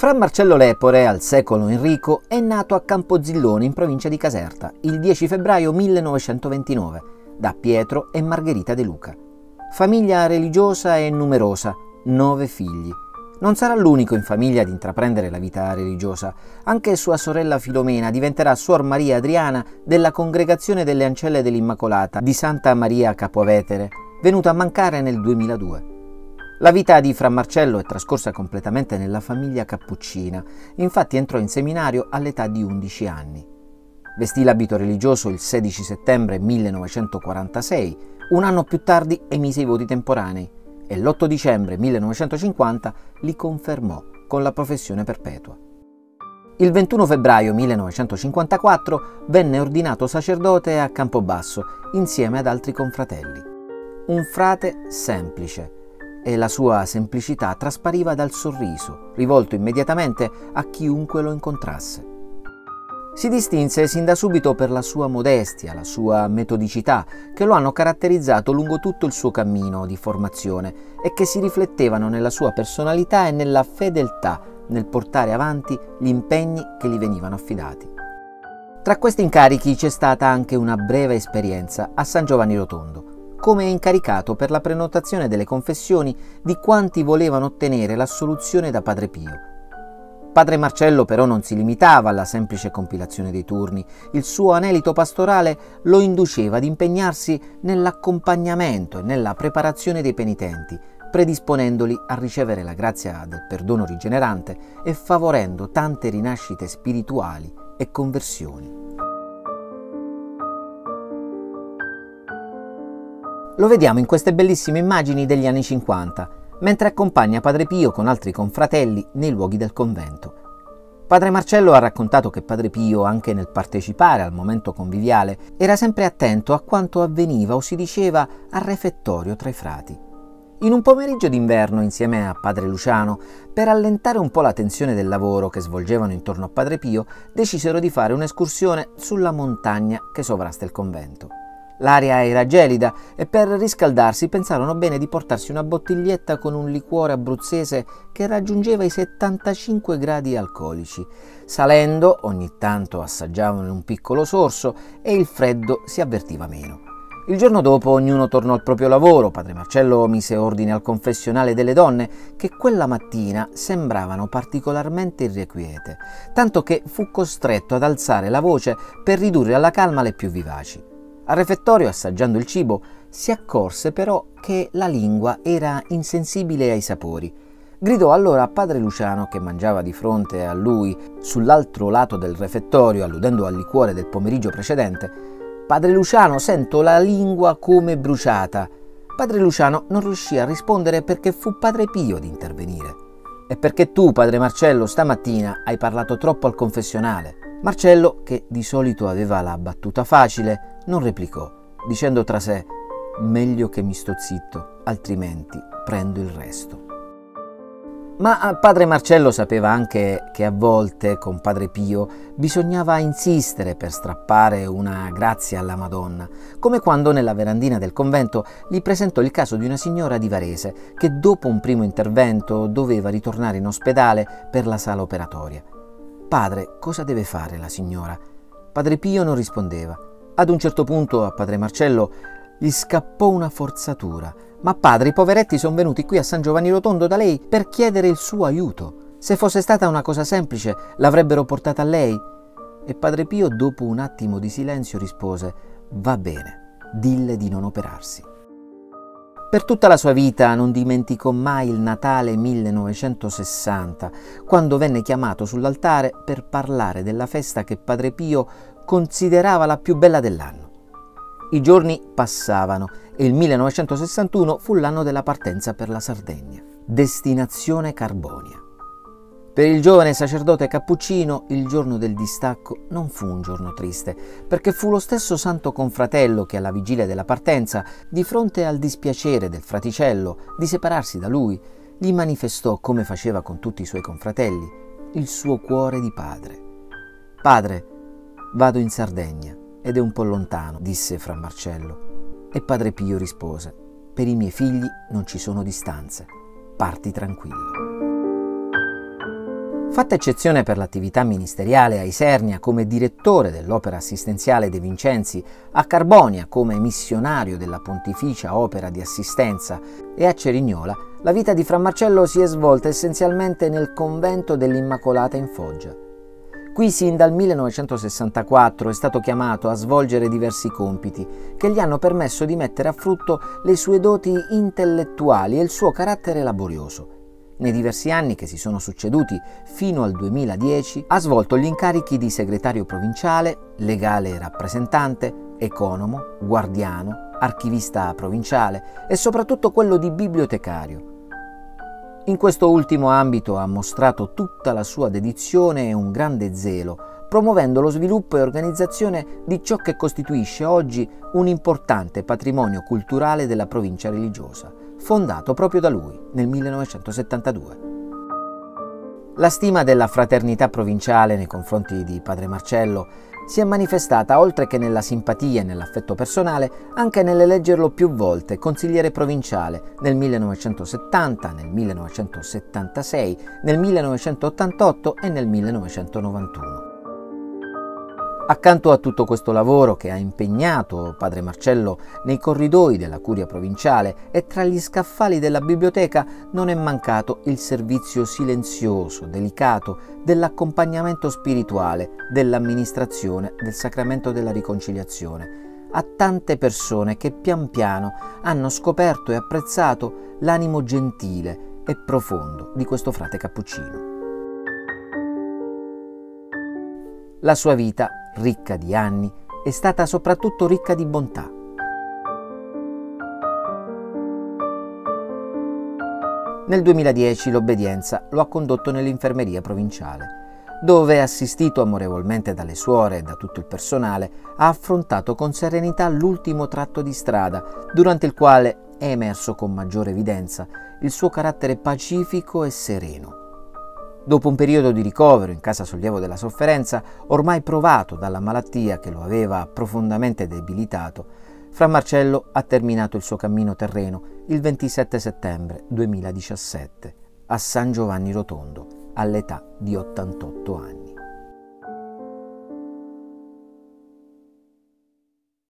Fra Marcello Lepore, al secolo Enrico, è nato a Campozillone in provincia di Caserta il 10 febbraio 1929 da Pietro e Margherita De Luca. Famiglia religiosa e numerosa, 9 figli. Non sarà l'unico in famiglia ad intraprendere la vita religiosa. Anche sua sorella Filomena diventerà Suor Maria Adriana della Congregazione delle Ancelle dell'Immacolata di Santa Maria Capua Vetere, venuta a mancare nel 2002. La vita di Fra Marcello è trascorsa completamente nella famiglia Cappuccina, infatti entrò in seminario all'età di 11 anni. Vestì l'abito religioso il 16 settembre 1946, un anno più tardi emise i voti temporanei, e l'8 dicembre 1950 li confermò con la professione perpetua. Il 21 febbraio 1954 venne ordinato sacerdote a Campobasso insieme ad altri confratelli. Un frate semplice, e la sua semplicità traspariva dal sorriso, rivolto immediatamente a chiunque lo incontrasse. Si distinse sin da subito per la sua modestia, la sua metodicità, che lo hanno caratterizzato lungo tutto il suo cammino di formazione e che si riflettevano nella sua personalità e nella fedeltà nel portare avanti gli impegni che gli venivano affidati. Tra questi incarichi c'è stata anche una breve esperienza a San Giovanni Rotondo, come incaricato per la prenotazione delle confessioni di quanti volevano ottenere l'assoluzione da Padre Pio. Padre Marcello però non si limitava alla semplice compilazione dei turni, il suo anelito pastorale lo induceva ad impegnarsi nell'accompagnamento e nella preparazione dei penitenti, predisponendoli a ricevere la grazia del perdono rigenerante e favorendo tante rinascite spirituali e conversioni. Lo vediamo in queste bellissime immagini degli anni 50, mentre accompagna Padre Pio con altri confratelli nei luoghi del convento. Padre Marcello ha raccontato che Padre Pio, anche nel partecipare al momento conviviale, era sempre attento a quanto avveniva o si diceva al refettorio tra i frati. In un pomeriggio d'inverno, insieme a Padre Luciano, per allentare un po' la tensione del lavoro che svolgevano intorno a Padre Pio, decisero di fare un'escursione sulla montagna che sovrasta il convento. L'aria era gelida e per riscaldarsi pensarono bene di portarsi una bottiglietta con un liquore abruzzese che raggiungeva i 75 gradi alcolici. Salendo, ogni tanto assaggiavano un piccolo sorso e il freddo si avvertiva meno. Il giorno dopo ognuno tornò al proprio lavoro. Padre Marcello mise ordine al confessionale delle donne che quella mattina sembravano particolarmente irrequiete, tanto che fu costretto ad alzare la voce per ridurre alla calma le più vivaci. Al refettorio, assaggiando il cibo, si accorse però che la lingua era insensibile ai sapori. Gridò allora a Padre Luciano, che mangiava di fronte a lui, sull'altro lato del refettorio, alludendo al liquore del pomeriggio precedente: «Padre Luciano, sento la lingua come bruciata». Padre Luciano non riuscì a rispondere perché fu Padre Pio ad intervenire. «È perché tu, Padre Marcello, stamattina hai parlato troppo al confessionale». Marcello, che di solito aveva la battuta facile, non replicò, dicendo tra sé: «Meglio che mi sto zitto, altrimenti prendo il resto». Ma Padre Marcello sapeva anche che a volte, con Padre Pio, bisognava insistere per strappare una grazia alla Madonna, come quando nella verandina del convento gli presentò il caso di una signora di Varese che dopo un primo intervento doveva ritornare in ospedale per la sala operatoria. «Padre, cosa deve fare la signora?» Padre Pio non rispondeva. Ad un certo punto a Padre Marcello gli scappò una forzatura: «Ma padre, i poveretti sono venuti qui a San Giovanni Rotondo da lei per chiedere il suo aiuto. Se fosse stata una cosa semplice, l'avrebbero portata a lei». E Padre Pio, dopo un attimo di silenzio, rispose: «Va bene, dille di non operarsi». Per tutta la sua vita non dimenticò mai il Natale 1960, quando venne chiamato sull'altare per parlare della festa che Padre Pio considerava la più bella dell'anno. I giorni passavano e il 1961 fu l'anno della partenza per la Sardegna, destinazione Carbonia. Per il giovane sacerdote cappuccino il giorno del distacco non fu un giorno triste, perché fu lo stesso santo confratello che alla vigilia della partenza, di fronte al dispiacere del fraticello di separarsi da lui, gli manifestò, come faceva con tutti i suoi confratelli, il suo cuore di padre. «Padre, vado in Sardegna ed è un po' lontano», disse Fra Marcello. E Padre Pio rispose: «Per i miei figli non ci sono distanze, parti tranquillo». Fatta eccezione per l'attività ministeriale a Isernia come direttore dell'opera assistenziale De Vincenzi, a Carbonia come missionario della Pontificia Opera di Assistenza e a Cerignola, la vita di Fra Marcello si è svolta essenzialmente nel convento dell'Immacolata in Foggia. Qui sin dal 1964 è stato chiamato a svolgere diversi compiti che gli hanno permesso di mettere a frutto le sue doti intellettuali e il suo carattere laborioso. Nei diversi anni che si sono succeduti fino al 2010 ha svolto gli incarichi di segretario provinciale, legale rappresentante, economo, guardiano, archivista provinciale e soprattutto quello di bibliotecario. In questo ultimo ambito ha mostrato tutta la sua dedizione e un grande zelo, promuovendo lo sviluppo e organizzazione di ciò che costituisce oggi un importante patrimonio culturale della provincia religiosa, fondato proprio da lui nel 1972. La stima della fraternità provinciale nei confronti di Padre Marcello si è manifestata, oltre che nella simpatia e nell'affetto personale, anche nell'eleggerlo più volte consigliere provinciale nel 1970, nel 1976, nel 1988 e nel 1991. Accanto a tutto questo lavoro che ha impegnato Padre Marcello nei corridoi della Curia provinciale e tra gli scaffali della biblioteca, non è mancato il servizio silenzioso, delicato, dell'accompagnamento spirituale, dell'amministrazione del Sacramento della Riconciliazione a tante persone che pian piano hanno scoperto e apprezzato l'animo gentile e profondo di questo frate cappuccino. La sua vita, ricca di anni, è stata soprattutto ricca di bontà. Nel 2010 l'obbedienza lo ha condotto nell'infermeria provinciale, dove, assistito amorevolmente dalle suore e da tutto il personale, ha affrontato con serenità l'ultimo tratto di strada, durante il quale è emerso con maggiore evidenza il suo carattere pacifico e sereno. Dopo un periodo di ricovero in casa sollievo della sofferenza, ormai provato dalla malattia che lo aveva profondamente debilitato, Fra Marcello ha terminato il suo cammino terreno il 27 settembre 2017 a San Giovanni Rotondo all'età di 88 anni.